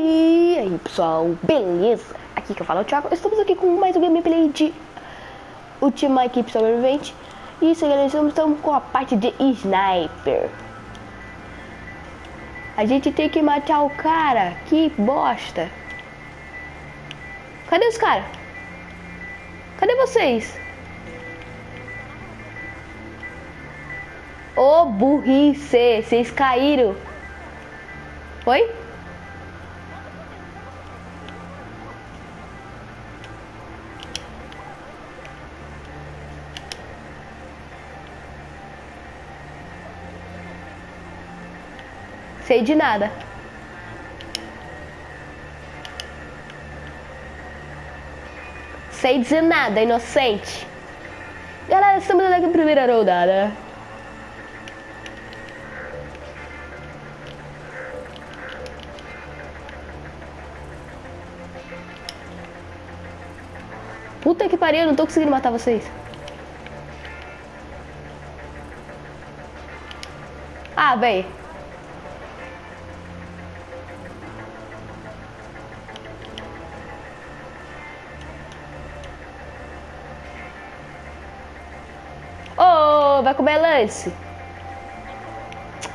E aí pessoal, beleza? Aqui que eu falo é o Thiago, estamos aqui com mais um gameplay de Ultima Equipe Sobrevivente. E isso aí galera, estamos com a parte de Sniper. A gente tem que matar o cara, que bosta. Cadê os caras? Cadê vocês? Ô burrice, vocês caíram. Oi? Sei de nada. Sei dizer nada, inocente. Galera, estamos aqui na primeira rodada. Puta que pariu, eu não tô conseguindo matar vocês. Ah, véi. Vai comer lance.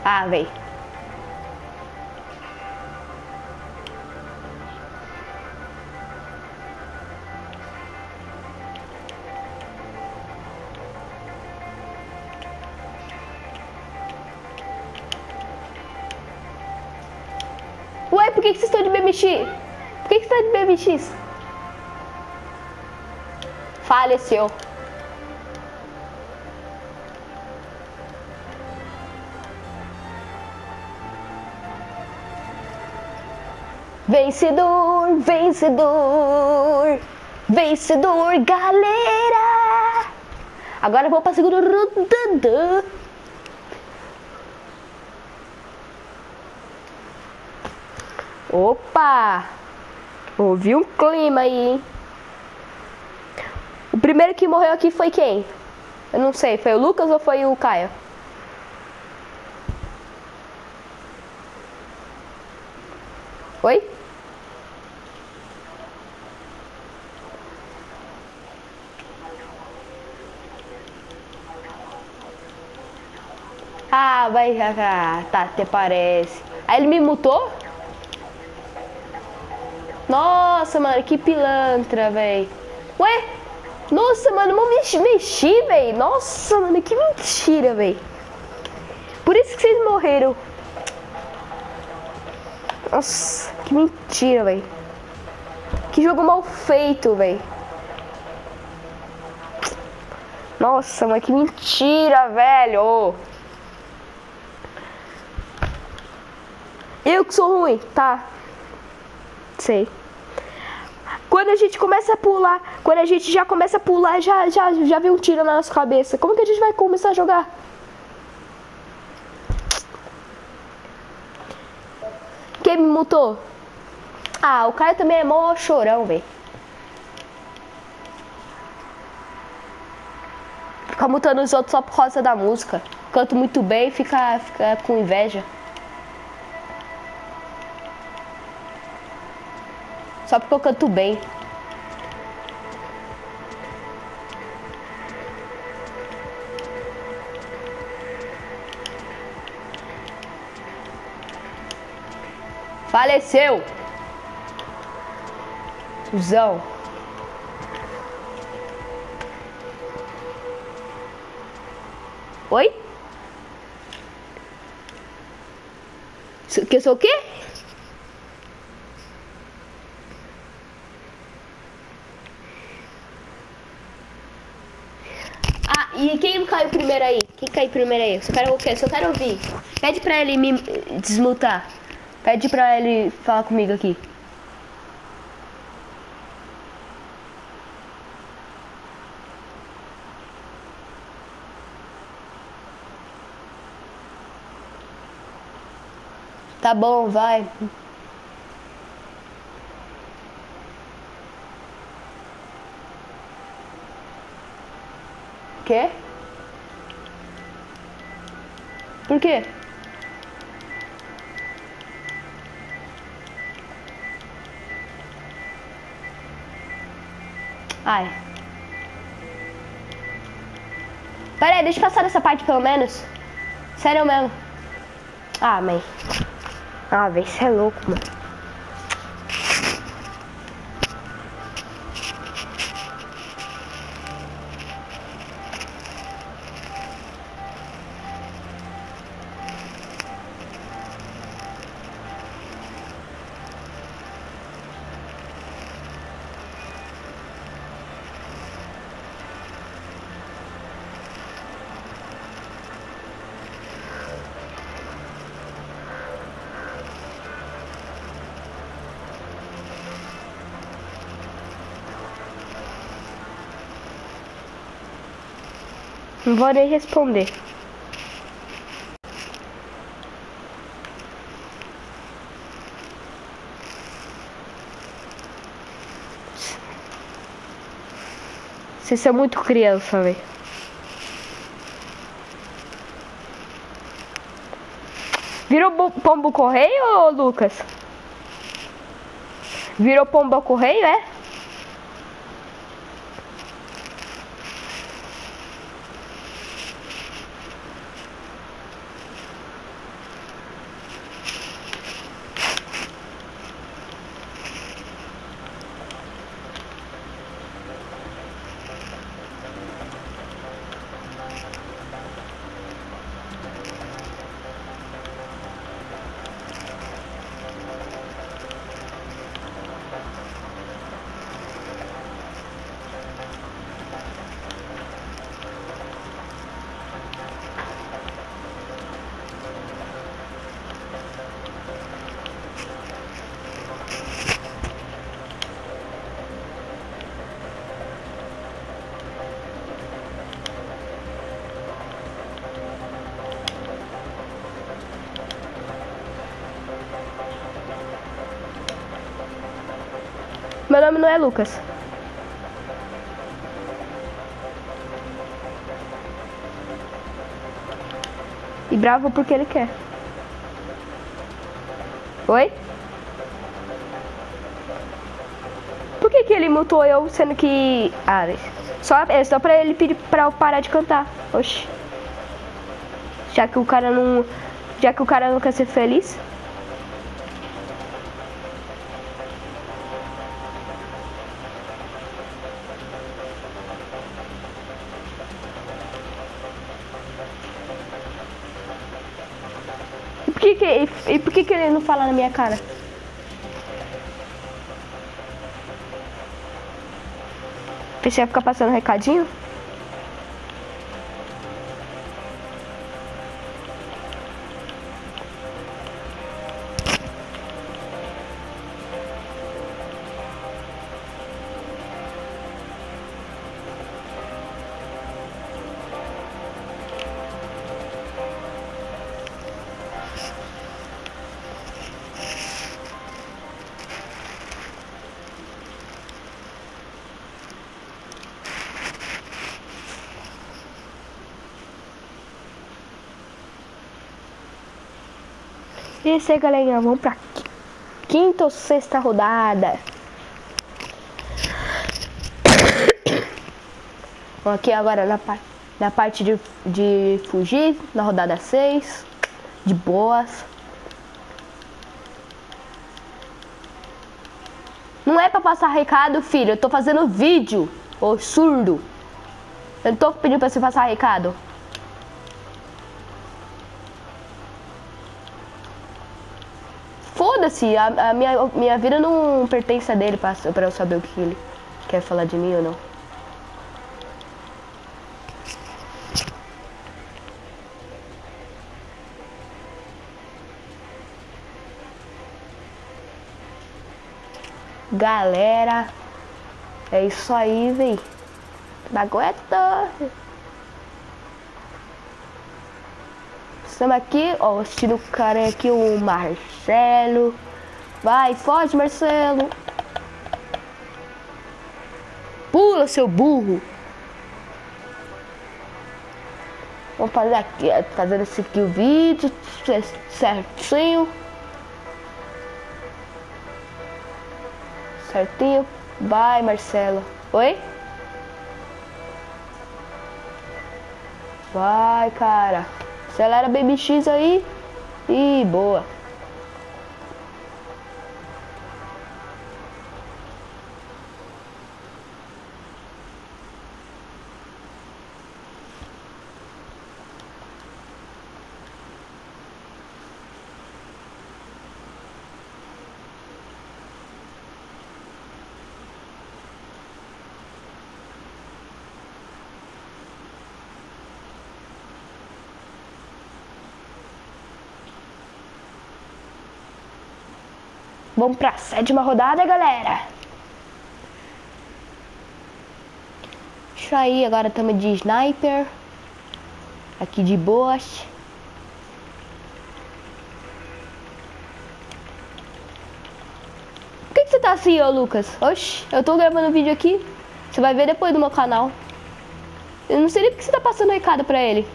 Ah, véi. Ué, por que vocês estão de BMX? Por que você está de BMX? Faleceu. Vencedor, vencedor, vencedor, galera! Agora vou pra segunda rodada. Opa! Ouvi um clima aí, hein? O primeiro que morreu aqui foi quem? Eu não sei, foi o Lucas ou foi o Caio? Oi? Ah, vai, tá, até parece. Aí ele me mutou? Nossa, mano, que pilantra, velho. Ué? Nossa, mano, não mexi, velho. Nossa, mano, que mentira, velho. Por isso que vocês morreram. Nossa, que mentira, velho. Que jogo mal feito, velho. Nossa, mano, que mentira, velho. Eu que sou ruim, tá? Sei. Quando a gente começa a pular, quando a gente já começa a pular, já vem um tiro na nossa cabeça. Como que a gente vai começar a jogar? Quem me mutou? Ah, o Caio também é mó chorão, velho. Fica mutando os outros só por causa da música. Canto muito bem e fica com inveja. Só porque eu canto bem. Faleceu. Cusão. Oi? Que sou o quê? E quem caiu primeiro aí? Quem caiu primeiro aí? Eu só quero ouvir. Pede pra ele me desmutar. Pede pra ele falar comigo aqui. Tá bom, vai. Quê? Por quê? Ai. Pera aí, deixa eu passar nessa parte pelo menos. Sério mesmo. Ah, mãe. Ah, velho, você é louco, mano. Não vou nem responder. Vocês são muito criança, velho. Virou pombo correio, Lucas? Virou pombo correio, é? Meu nome não é Lucas. E bravo porque ele quer. Oi? Por que que ele mutou eu, sendo que... Ah, só pra ele pedir pra eu parar de cantar. Oxi. Já que o cara não quer ser feliz. E por que ele não fala na minha cara? Pensei que ia ficar passando recadinho? E é isso aí, galerinha, vamos pra quinta ou sexta rodada. Aqui agora na parte de fugir, na rodada 6, de boas. Não é pra passar recado, filho, eu tô fazendo vídeo, ô surdo. Eu não tô pedindo pra você passar recado. Foda-se, a minha vida não pertence a dele pra eu saber o que ele quer falar de mim ou não. Galera, é isso aí, véi. Bagueta. Estamos aqui, ó, assistindo o cara aqui, o Marcelo. Vai, foge, Marcelo. Pula, seu burro. Vou fazer aqui, fazendo esse aqui o vídeo certinho. Vai, Marcelo. Oi? Vai, cara. Acelera BBX aí. E boa. Vamos pra 7ª rodada, galera. Isso aí, agora estamos de sniper. Aqui de boas. Por que você tá assim, ô Lucas? Oxi, eu tô gravando vídeo aqui. Você vai ver depois do meu canal. Eu não sei nem porque você tá passando recado pra ele.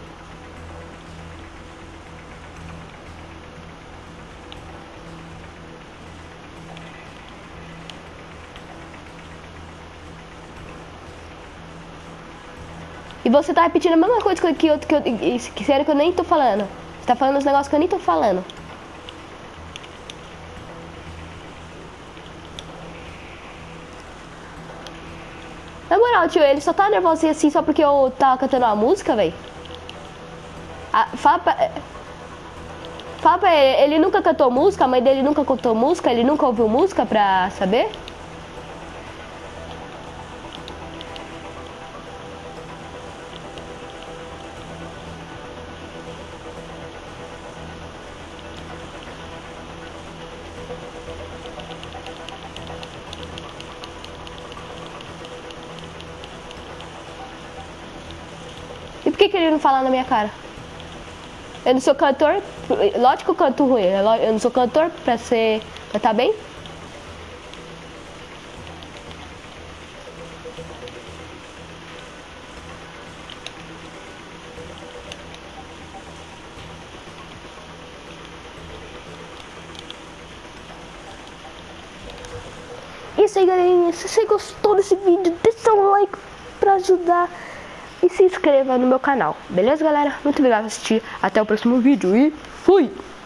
E você tá repetindo a mesma coisa que sério que eu nem tô falando. Você tá falando uns negócios que eu nem tô falando. Na moral, tio, ele só tá nervosinho assim só porque eu tava cantando uma música, velho. Ah, fala pra ele, ele nunca cantou música, a mãe dele nunca cantou música, ele nunca ouviu música pra saber? Por que que ele não fala na minha cara? Eu não sou cantor, lógico que eu canto ruim, eu não sou cantor pra ser, cantar bem. Isso aí, galerinha, se você gostou desse vídeo, deixa um like pra ajudar. E se inscreva no meu canal, beleza, galera? Muito obrigado por assistir, até o próximo vídeo e fui!